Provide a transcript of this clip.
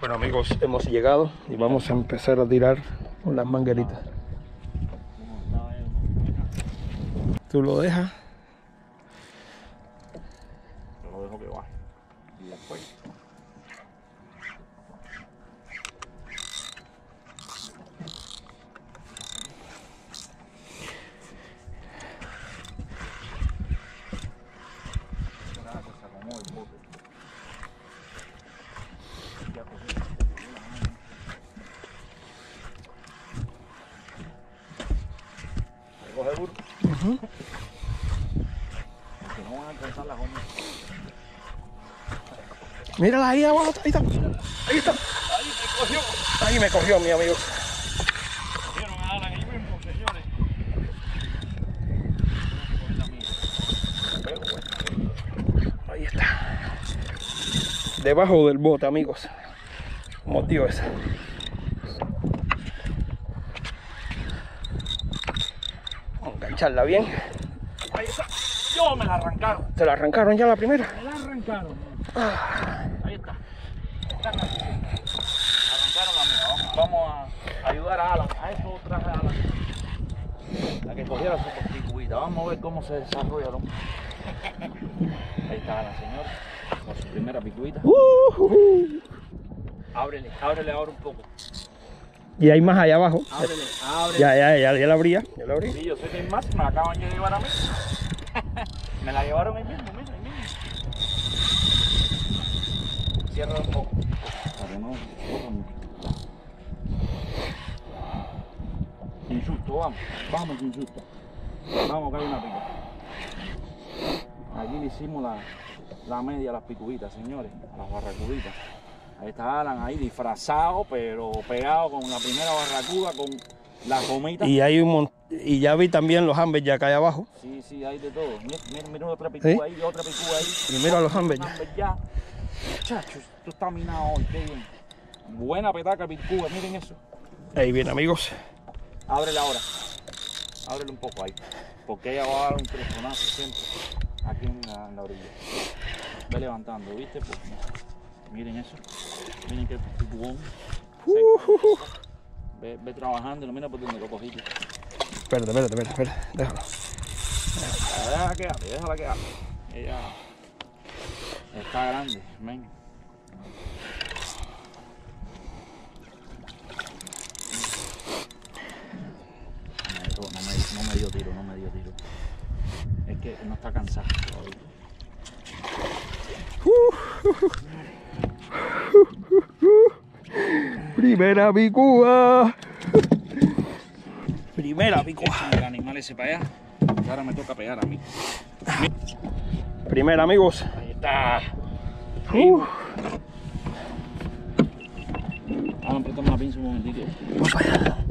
Bueno amigos, hemos llegado y vamos a empezar a tirar con las mangueritas. Tú lo dejas. Yo lo dejo que baje. Y después. Mírala ahí abajo, ahí está, ahí está. Ahí me cogió, mi amigo. Cogieron a Alan ahí mismo, señores. Ahí está. Debajo del bote, amigos. Como digo esa. Vamos a engancharla bien. Ahí está. Yo me la arrancaron. ¿Te la arrancaron ya la primera? Me la arrancaron. Ahí está. Arrancaron la mía. Vamos a ayudar a Alan. A eso traje a Alan. A que cogiera su corticuita. Vamos a ver cómo se desarrolla el hombre. Ahí está Alan, señor. Con su primera picuita. Ábrele, ábrele ahora un poco. Y hay más allá abajo. Ábrele, ábrele. Ya la abría. Ya la abrí. Sí, yo sé que hay más. Me la acaban de llevar a mí. Me la llevaron ahí mismo, mira, ahí mismo. Cierra un poco. Sin susto, vamos. Vamos sin susto. Vamos, que hay una pica. Aquí le hicimos la media a las picuditas, señores. A las barracuditas. Ahí está Alan, ahí disfrazado, pero pegado con la primera barracuda, con la comita. Y hay un montón. Y ya vi también los humberjacks allá abajo. Sí, sí, hay de todo. Mira otra picúa, ¿sí? Ahí, otra picúa ahí. Y mira los humberjacks. Muchachos, tú estás minado hoy, qué bien. Buena petaca picúa, miren eso. Ahí viene, amigos. Ábrela ahora. Ábrele un poco ahí. Porque ella va a dar un tresonazo siempre. Aquí en la orilla. Ve levantando, ¿viste? Pues, miren eso. Miren qué picuón. Ve trabajándolo, mira por donde lo cogiste. Espera, déjala. Déjala quedar. Ella está grande, men. No me dio tiro. Es que no está cansada todavía. Primera picúa. Primera picuja. El animal ese para allá. Ahora me toca pegar a mí. Primera, amigos. Ahí está. Vamos a apretar una pinza un momentito. Vamos para allá.